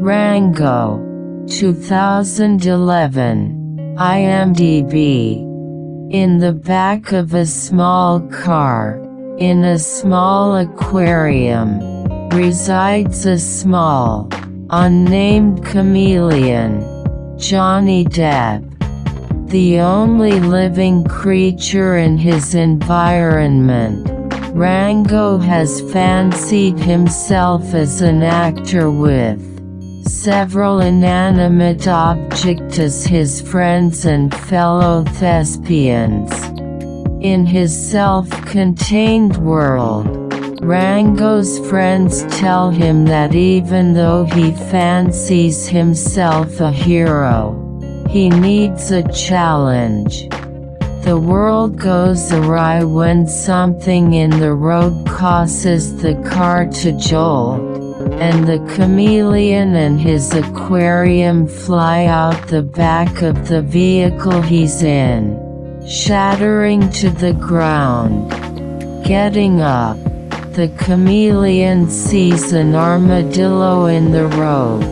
Rango, 2011, IMDb. In the back of a small car, in a small aquarium, resides a small, unnamed chameleon, Johnny Depp. The only living creature in his environment, Rango has fancied himself as an actor with several inanimate objects as his friends and fellow thespians. In his self-contained world, Rango's friends tell him that even though he fancies himself a hero, he needs a challenge. The world goes awry when something in the road causes the car to jolt, and the chameleon and his aquarium fly out the back of the vehicle he's in, shattering to the ground. Getting up, the chameleon sees an armadillo in the road,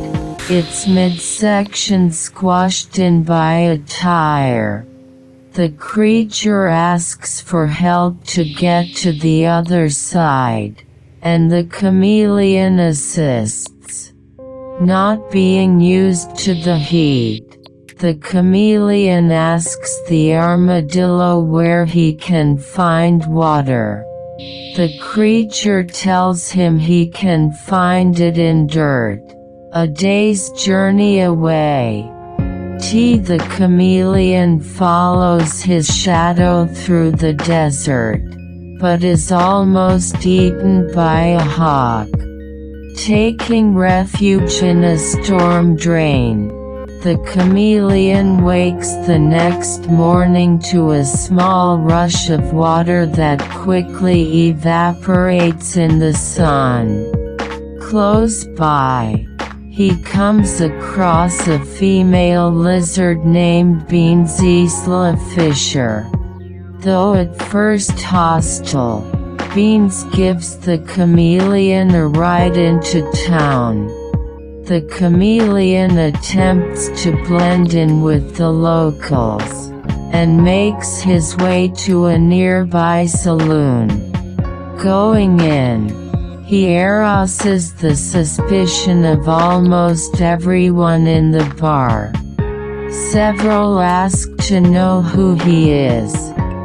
its midsection squashed in by a tire. The creature asks for help to get to the other side, and the chameleon assists. Not being used to the heat, the chameleon asks the armadillo where he can find water. The creature tells him he can find it in dirt, a day's journey away. The chameleon follows his shadow through the desert, but is almost eaten by a hawk. Taking refuge in a storm drain, the chameleon wakes the next morning to a small rush of water that quickly evaporates in the sun. Close by, he comes across a female lizard named Isla Fisher. Though at first hostile, Beans gives the chameleon a ride into town. The chameleon attempts to blend in with the locals, and makes his way to a nearby saloon. Going in, he arouses the suspicion of almost everyone in the bar. Several ask to know who he is,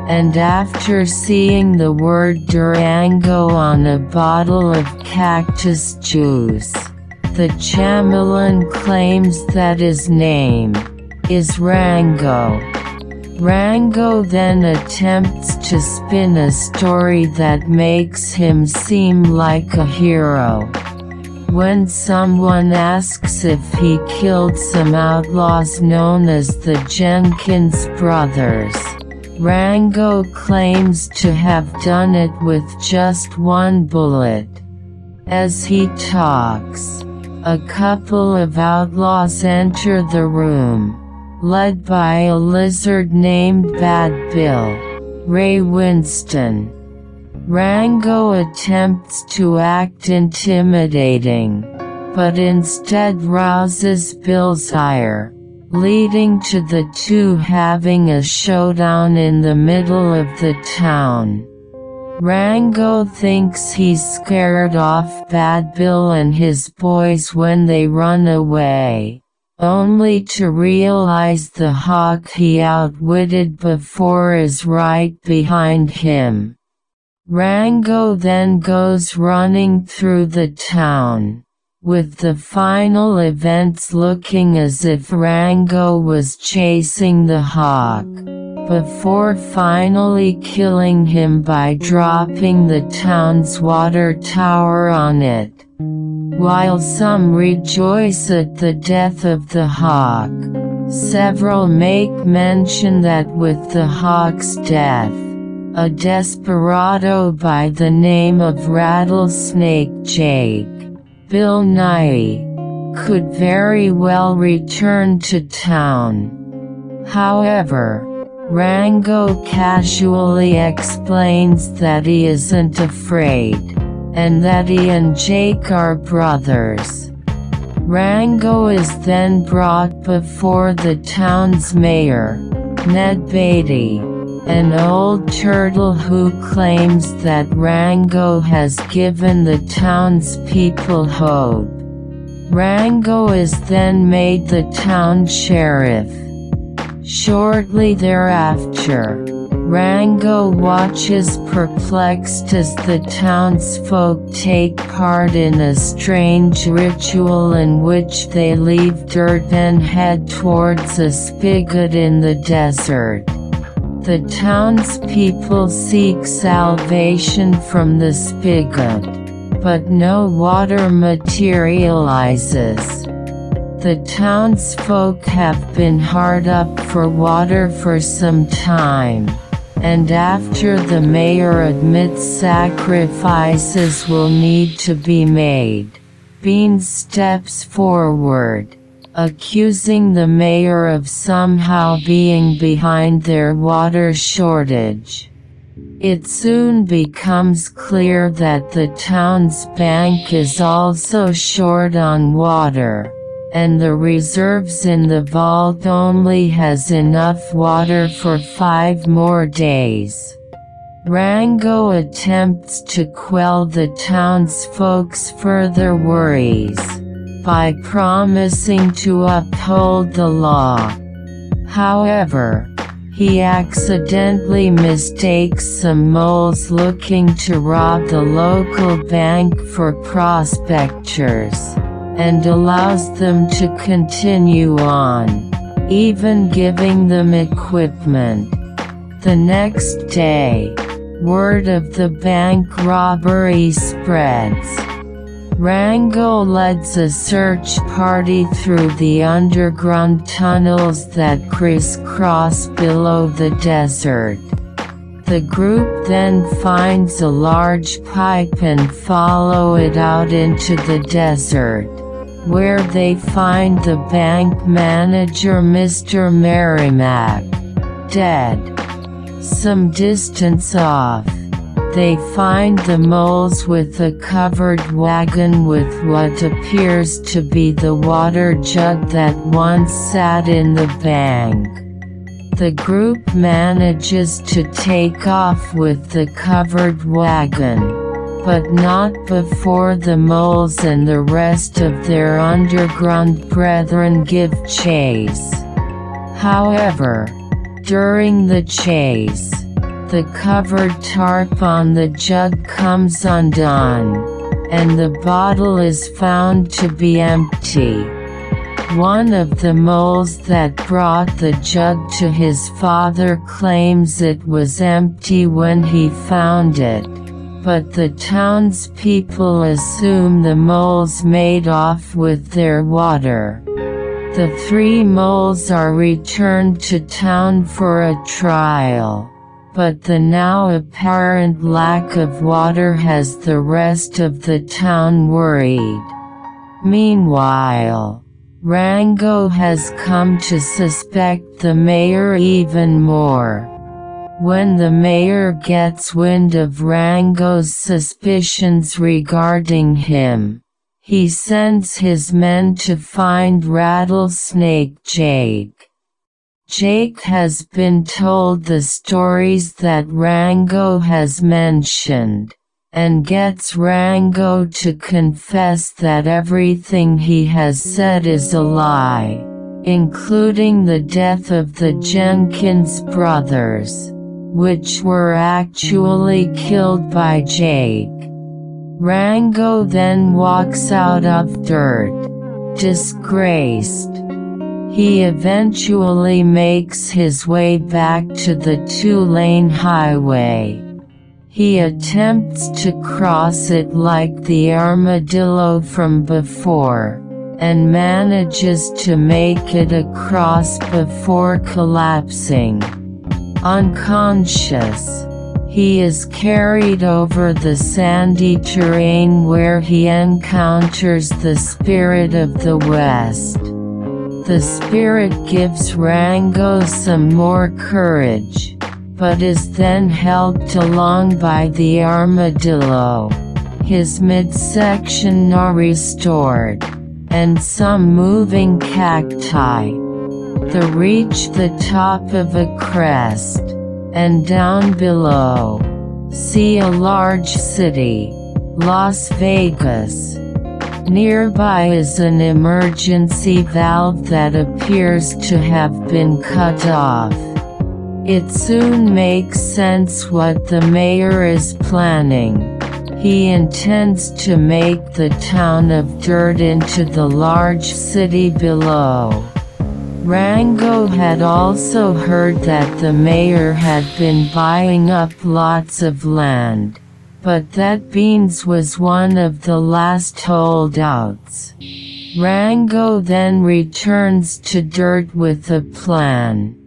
and after seeing the word Durango on a bottle of cactus juice, the chameleon claims that his name is Rango. Rango then attempts to spin a story that makes him seem like a hero. When someone asks if he killed some outlaws known as the Jenkins Brothers, Rango claims to have done it with just one bullet. As he talks, a couple of outlaws enter the room, led by a lizard named Bad Bill, Ray Winston. Rango attempts to act intimidating, but instead rouses Bill's ire, leading to the two having a showdown in the middle of the town. Rango thinks he's scared off Bad Bill and his boys when they run away, only to realize the hawk he outwitted before is right behind him. Rango then goes running through the town, with the final events looking as if Rango was chasing the hawk, before finally killing him by dropping the town's water tower on it. While some rejoice at the death of the hawk, several make mention that with the hawk's death, a desperado by the name of Rattlesnake Jake, Bill Nye, could very well return to town. However, Rango casually explains that he isn't afraid, and that he and Jake are brothers. Rango is then brought before the town's mayor, Ned Beatty, an old turtle who claims that Rango has given the town's people hope. Rango is then made the town sheriff. Shortly thereafter, Rango watches perplexed as the townsfolk take part in a strange ritual in which they leave dirt and head towards a spigot in the desert. The townspeople seek salvation from the spigot, but no water materializes. The townsfolk have been hard up for water for some time, and after the mayor admits sacrifices will need to be made, Beans steps forward, accusing the mayor of somehow being behind their water shortage. It soon becomes clear that the town's bank is also short on water, and the reserves in the vault only has enough water for 5 more days. Rango attempts to quell the townsfolk's further worries by promising to uphold the law. However, he accidentally mistakes some moles looking to rob the local bank for prospectors, and allows them to continue on, even giving them equipment. The next day, word of the bank robbery spreads. Rango leads a search party through the underground tunnels that crisscross below the desert. The group then finds a large pipe and follow it out into the desert, where they find the bank manager Mr. Merrimack, dead. Some distance off, they find the moles with a covered wagon with what appears to be the water jug that once sat in the bank. The group manages to take off with the covered wagon, but not before the moles and the rest of their underground brethren give chase. However, during the chase, the covered tarp on the jug comes undone, and the bottle is found to be empty. One of the moles that brought the jug to his father claims it was empty when he found it, but the townspeople assume the moles made off with their water. The 3 moles are returned to town for a trial, but the now apparent lack of water has the rest of the town worried. Meanwhile, Rango has come to suspect the mayor even more. When the mayor gets wind of Rango's suspicions regarding him, he sends his men to find Rattlesnake Jake. Jake has been told the stories that Rango has mentioned, and gets Rango to confess that everything he has said is a lie, including the death of the Jenkins brothers, which were actually killed by Jake. Rango then walks out of dirt, disgraced. He eventually makes his way back to the 2-lane highway. He attempts to cross it like the armadillo from before, and manages to make it across before collapsing. Unconscious, He is carried over the sandy terrain where he encounters the Spirit of the West. The Spirit gives Rango some more courage, but is then helped along by the armadillo. His midsection are restored, and some moving cacti. They reach the top of a crest, and down below, see a large city, Las Vegas. Nearby is an emergency valve that appears to have been cut off. It soon makes sense what the mayor is planning. He intends to make the town of dirt into the large city below. Rango had also heard that the mayor had been buying up lots of land, but that Beans was one of the last holdouts. Rango then returns to dirt with a plan.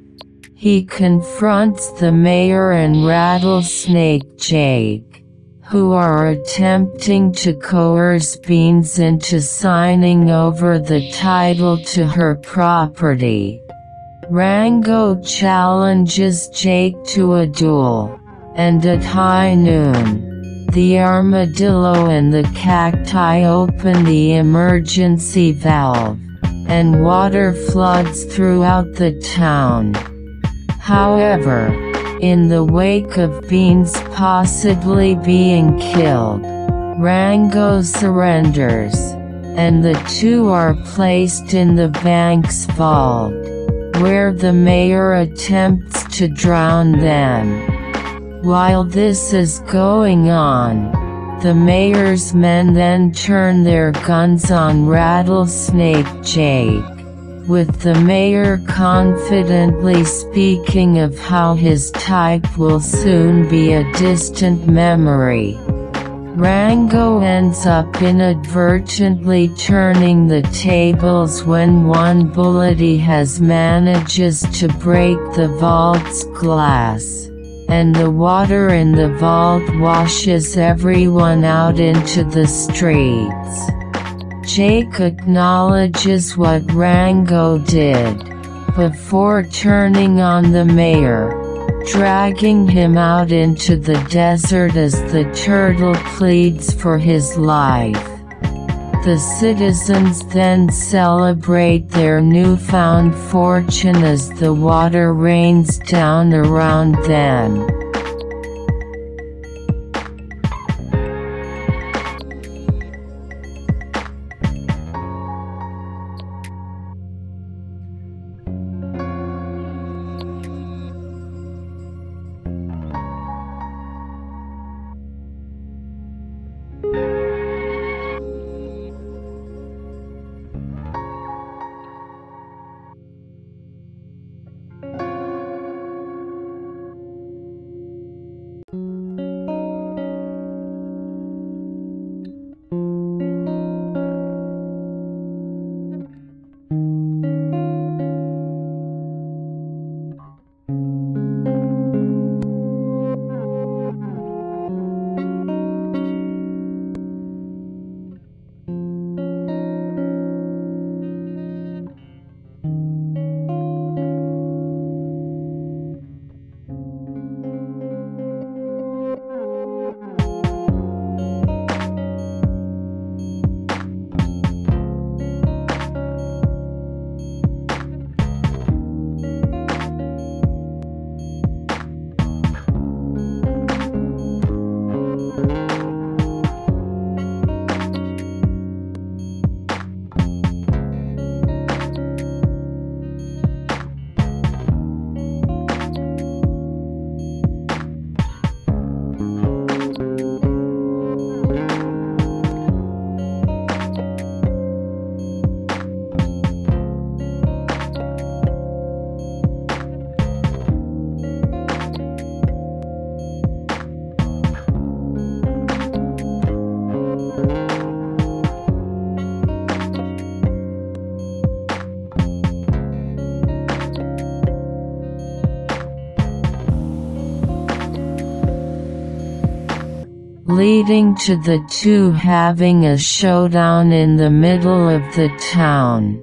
He confronts the mayor and Rattlesnake Jake, who are attempting to coerce Beans into signing over the title to her property. Rango challenges Jake to a duel, and at high noon, the armadillo and the cacti open the emergency valve, and water floods throughout the town. However, in the wake of Beans possibly being killed, Rango surrenders, and the two are placed in the bank's vault, where the mayor attempts to drown them. While this is going on, the mayor's men then turn their guns on Rattlesnake Jake, with the mayor confidently speaking of how his type will soon be a distant memory. Rango ends up inadvertently turning the tables when one bullet he has manages to break the vault's glass, and the water in the vault washes everyone out into the streets. Jake acknowledges what Rango did, before turning on the mayor, dragging him out into the desert as the turtle pleads for his life. The citizens then celebrate their newfound fortune as the water rains down around them. leading to the two having a showdown in the middle of the town.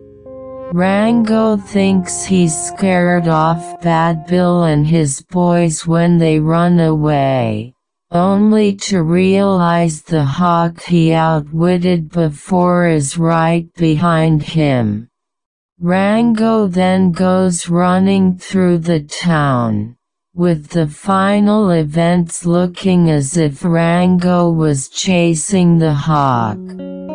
Rango thinks he's scared off Bad Bill and his boys when they run away, only to realize the hawk he outwitted before is right behind him. Rango then goes running through the town, with the final events looking as if Rango was chasing the hawk,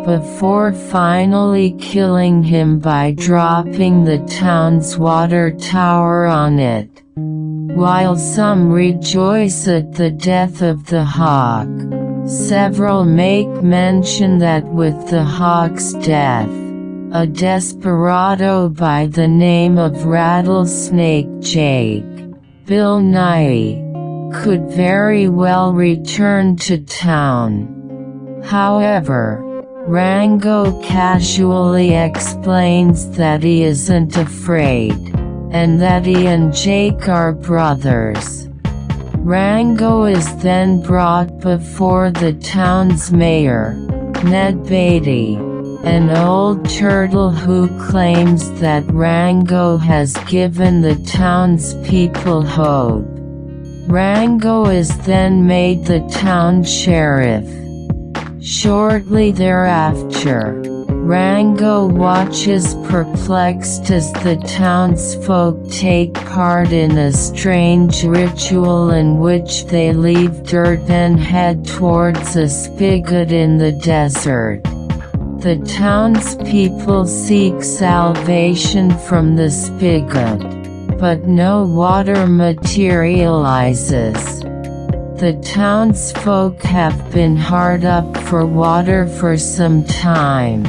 before finally killing him by dropping the town's water tower on it. While some rejoice at the death of the hawk, several make mention that with the hawk's death, a desperado by the name of Rattlesnake Jake, Bill Nye, could very well return to town. However, Rango casually explains that he isn't afraid, and that he and Jake are brothers. Rango is then brought before the town's mayor, Ned Beatty, an old turtle who claims that Rango has given the town's people hope. Rango is then made the town sheriff. Shortly thereafter, Rango watches perplexed as the townsfolk take part in a strange ritual in which they leave dirt and head towards a spigot in the desert. The townspeople seek salvation from the spigot, but no water materializes. The townsfolk have been hard up for water for some time,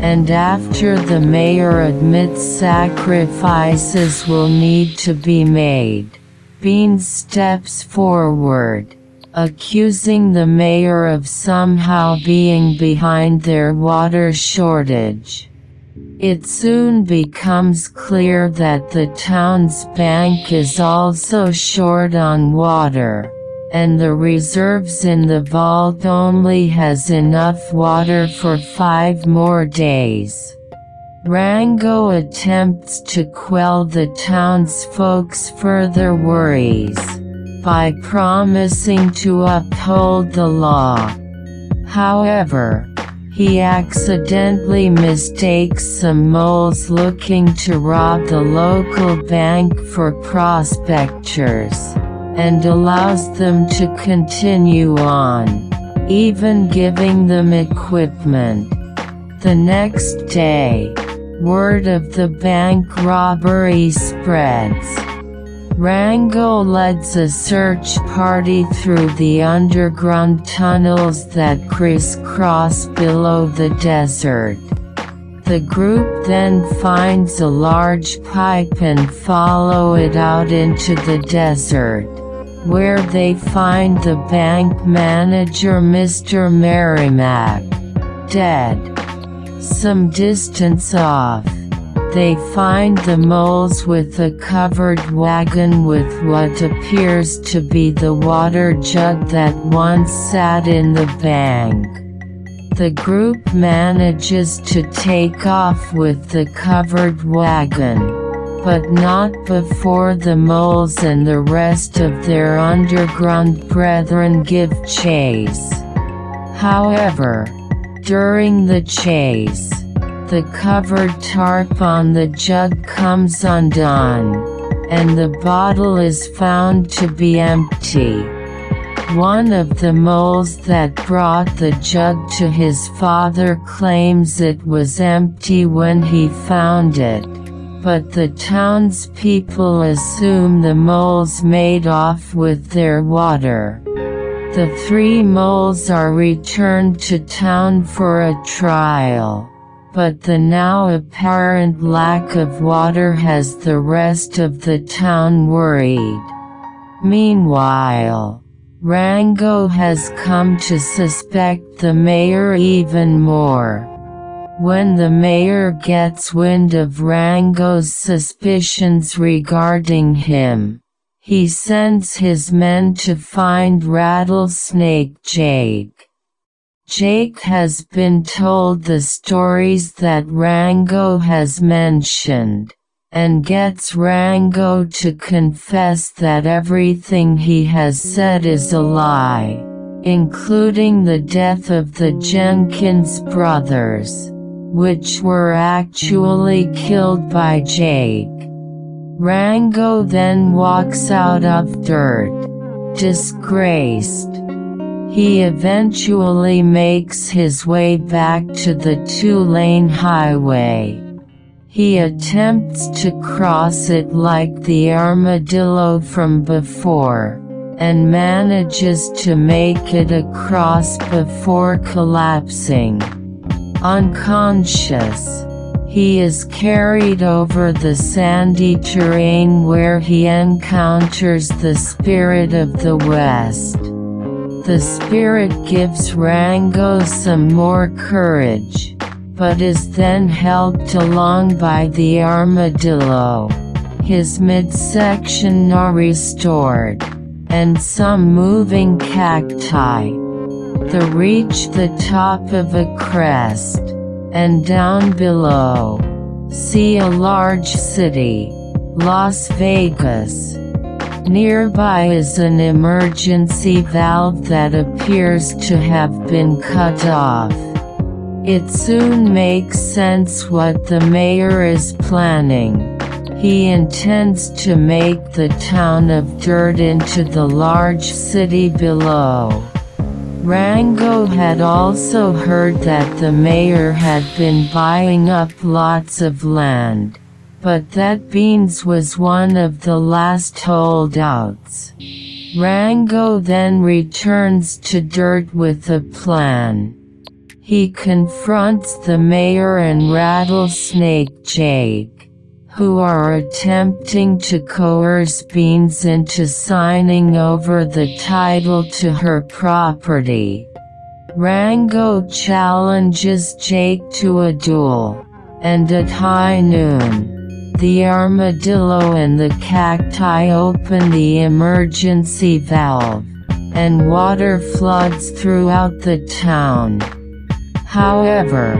and after the mayor admits sacrifices will need to be made, Beans steps forward, accusing the mayor of somehow being behind their water shortage. It soon becomes clear that the town's bank is also short on water, and the reserves in the vault only has enough water for 5 more days. Rango attempts to quell the townsfolk's further worries by promising to uphold the law. However, he accidentally mistakes some moles looking to rob the local bank for prospectors, and allows them to continue on, even giving them equipment. The next day, word of the bank robbery spreads. Rango leads a search party through the underground tunnels that crisscross below the desert. The group then finds a large pipe and follow it out into the desert, where they find the bank manager Mr. Merrimack, dead. Some distance off, they find the moles with a covered wagon with what appears to be the water jug that once sat in the bank. The group manages to take off with the covered wagon, but not before the moles and the rest of their underground brethren give chase. However, during the chase, the covered tarp on the jug comes undone, and the bottle is found to be empty. One of the moles that brought the jug to his father claims it was empty when he found it, but the townspeople assume the moles made off with their water. The 3 moles are returned to town for a trial, but the now apparent lack of water has the rest of the town worried. Meanwhile, Rango has come to suspect the mayor even more. When the mayor gets wind of Rango's suspicions regarding him, he sends his men to find Rattlesnake Jake, Jake has been told the stories that Rango has mentioned, and gets Rango to confess that everything he has said is a lie, including the death of the Jenkins brothers, which were actually killed by Jake. Rango then walks out of dirt, disgraced. He eventually makes his way back to the two-lane highway. He attempts to cross it like the armadillo from before, and manages to make it across before collapsing. Unconscious, he is carried over the sandy terrain where he encounters the Spirit of the West. The Spirit gives Rango some more courage, but is then helped along by the armadillo. His midsection are restored, and some moving cacti. They reach the top of a crest, and down below, see a large city, Las Vegas. Nearby is an emergency valve that appears to have been cut off. It soon makes sense what the mayor is planning. He intends to make the town of dirt into the large city below. Rango had also heard that the mayor had been buying up lots of land, but that Beans was one of the last holdouts. Rango then returns to dirt with a plan. He confronts the mayor and Rattlesnake Jake, who are attempting to coerce Beans into signing over the title to her property. Rango challenges Jake to a duel, and at high noon, the armadillo and the cacti open the emergency valve, and water floods throughout the town. However,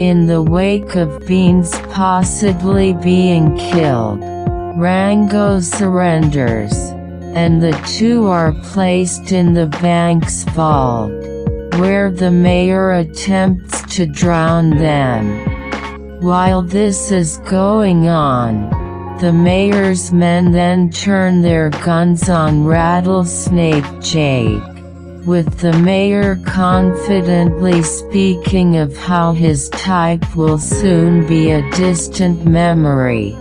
in the wake of Beans possibly being killed, Rango surrenders, and the two are placed in the bank's vault, where the mayor attempts to drown them. While this is going on, the mayor's men then turn their guns on Rattlesnake Jake, with the mayor confidently speaking of how his type will soon be a distant memory.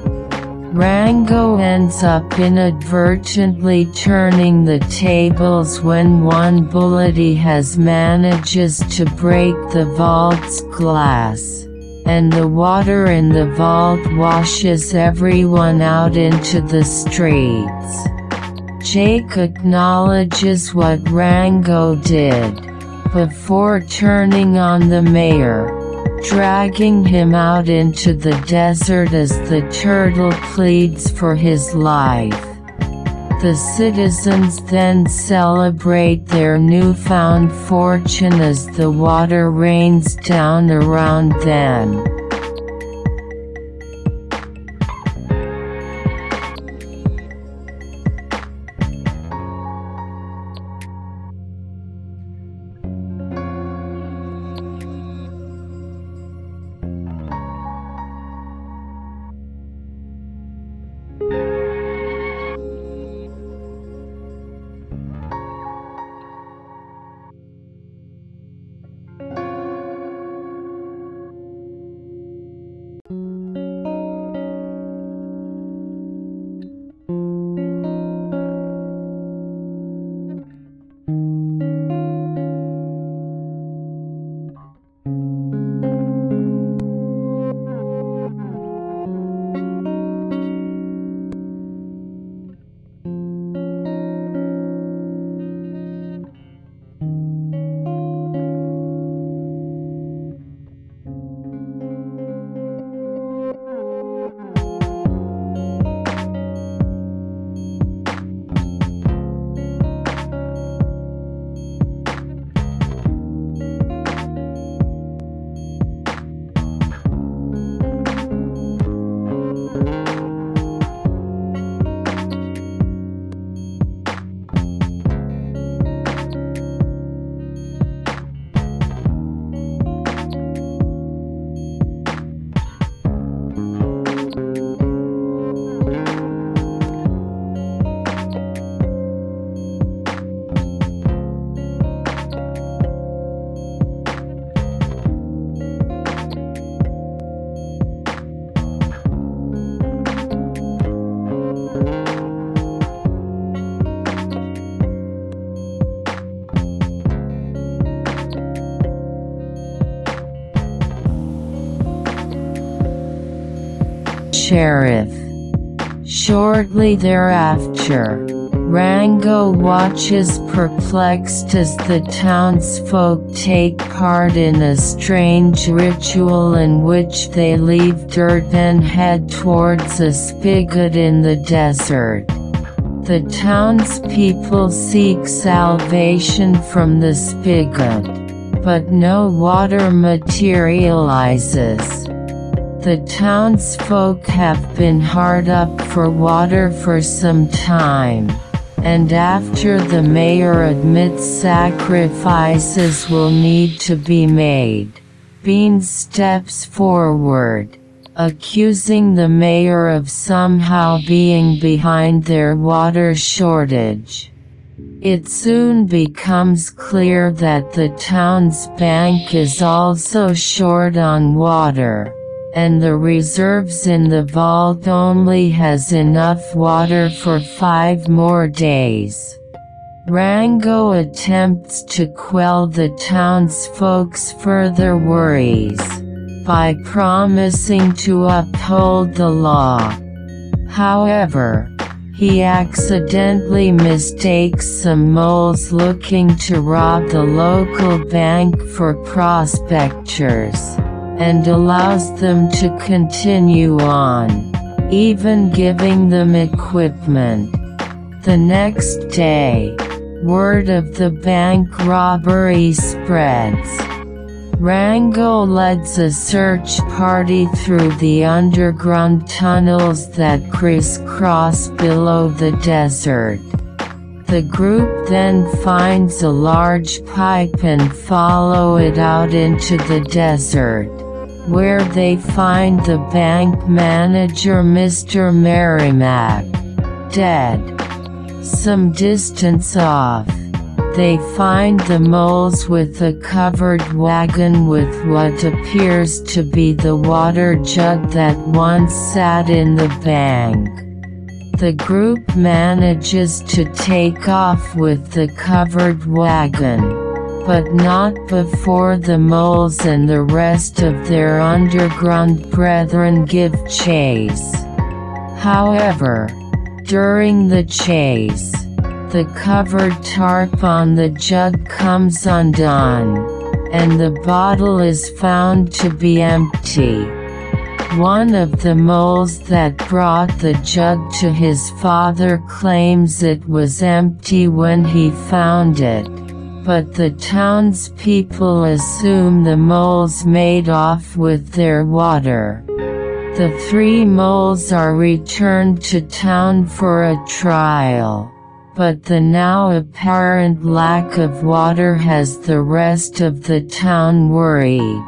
Rango ends up inadvertently turning the tables when one bullet he has manages to break the vault's glass, and the water in the vault washes everyone out into the streets. Jake acknowledges what Rango did, before turning on the mayor, dragging him out into the desert as the turtle pleads for his life. The citizens then celebrate their newfound fortune as the water rains down around them. sheriff. Shortly thereafter, Rango watches perplexed as the townsfolk take part in a strange ritual in which they leave dirt and head towards a spigot in the desert. The townspeople seek salvation from the spigot, but no water materializes. The townsfolk have been hard up for water for some time, and after the mayor admits sacrifices will need to be made, Beans steps forward, accusing the mayor of somehow being behind their water shortage. It soon becomes clear that the town's bank is also short on water, and the reserves in the vault only has enough water for 5 more days. Rango attempts to quell the townsfolk's further worries by promising to uphold the law. However, he accidentally mistakes some moles looking to rob the local bank for prospectors, and allows them to continue on, even giving them equipment. The next day, word of the bank robbery spreads. Rango leads a search party through the underground tunnels that crisscross below the desert. The group then finds a large pipe and follow it out into the desert, where they find the bank manager Mr. Merrimack, dead. Some distance off, they find the moles with a covered wagon with what appears to be the water jug that once sat in the bank. The group manages to take off with the covered wagon, but not before the moles and the rest of their underground brethren give chase. However, during the chase, the covered tarp on the jug comes undone, and the bottle is found to be empty. One of the moles that brought the jug to his father claims it was empty when he found it, but the townspeople assume the moles made off with their water. The 3 moles are returned to town for a trial, but the now apparent lack of water has the rest of the town worried.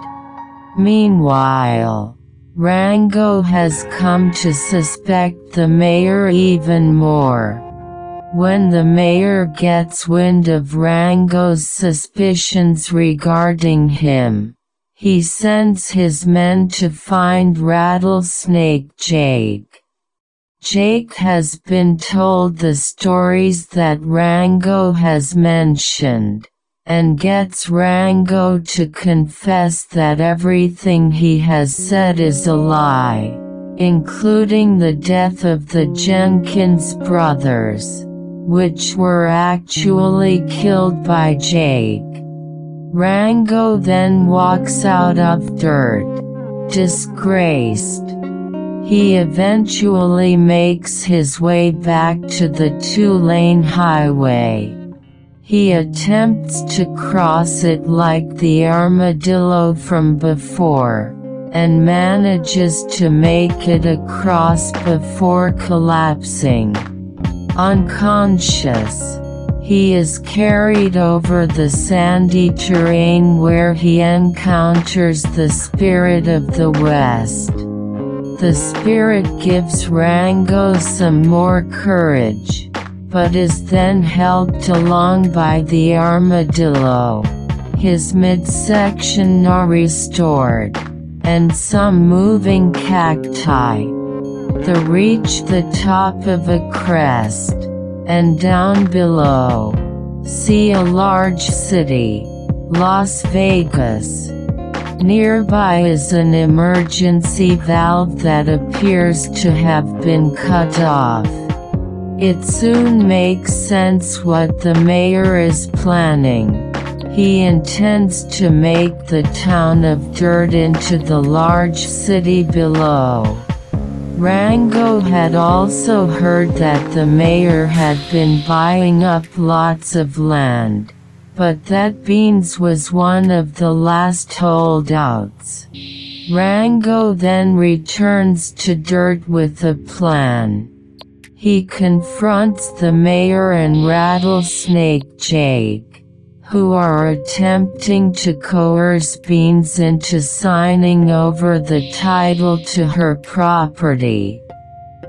Meanwhile, Rango has come to suspect the mayor even more. When the mayor gets wind of Rango's suspicions regarding him, he sends his men to find Rattlesnake Jake. Jake has been told the stories that Rango has mentioned, and gets Rango to confess that everything he has said is a lie, including the death of the Jenkins brothers, which were actually killed by Jake. Rango then walks out of dirt, disgraced. He eventually makes his way back to the 2-lane highway. He attempts to cross it like the armadillo from before, and manages to make it across before collapsing. Unconscious, he is carried over the sandy terrain where he encounters the Spirit of the West. The Spirit gives Rango some more courage, but is then helped along by the armadillo. His midsection are restored, and some moving cacti. They reach the top of a crest, and down below, see a large city, Las Vegas. Nearby is an emergency valve that appears to have been cut off. It soon makes sense what the mayor is planning. He intends to make the town of dirt into the large city below. Rango had also heard that the mayor had been buying up lots of land, but that Beans was one of the last holdouts. Rango then returns to dirt with a plan. He confronts the mayor and Rattlesnake Jake, who are attempting to coerce Beans into signing over the title to her property.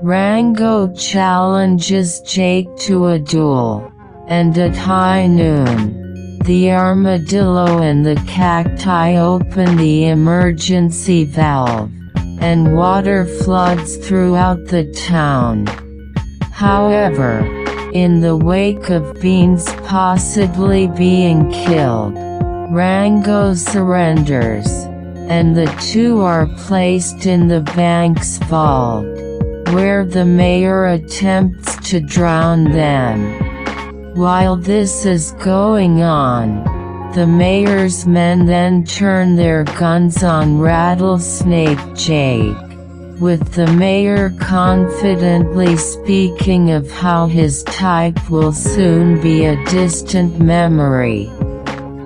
Rango challenges Jake to a duel, and at high noon, the armadillo and the cacti open the emergency valve, and water floods throughout the town. However, in the wake of Beans possibly being killed, Rango surrenders, and the two are placed in the bank's vault, where the mayor attempts to drown them. While this is going on, the mayor's men then turn their guns on Rattlesnake Jake, with the mayor confidently speaking of how his type will soon be a distant memory.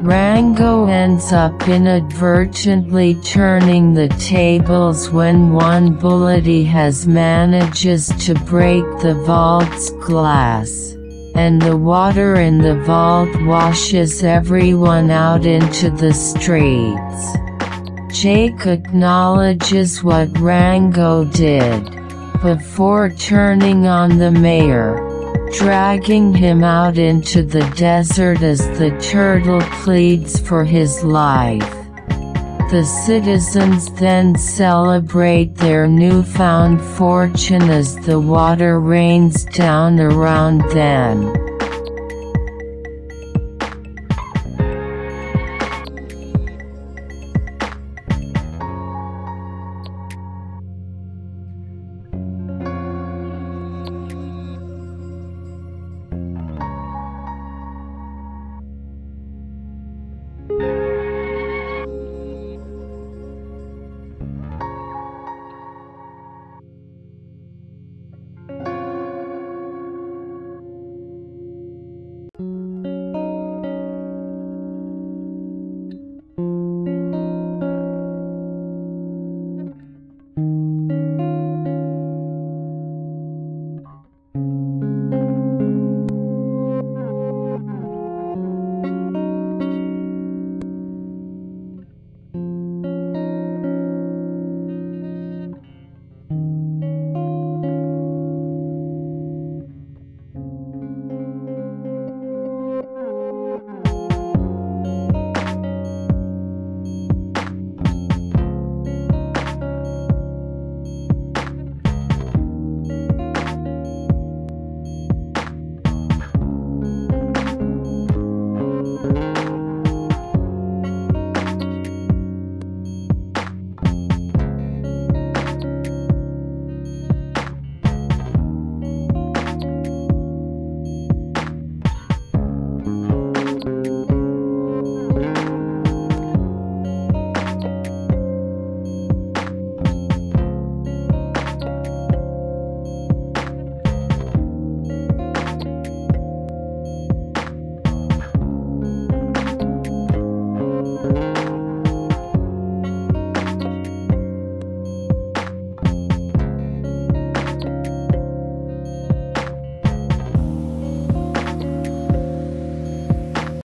Rango ends up inadvertently turning the tables when one bullet he has manages to break the vault's glass, and the water in the vault washes everyone out into the streets. Jake acknowledges what Rango did, before turning on the mayor, dragging him out into the desert as the turtle pleads for his life. The citizens then celebrate their newfound fortune as the water rains down around them.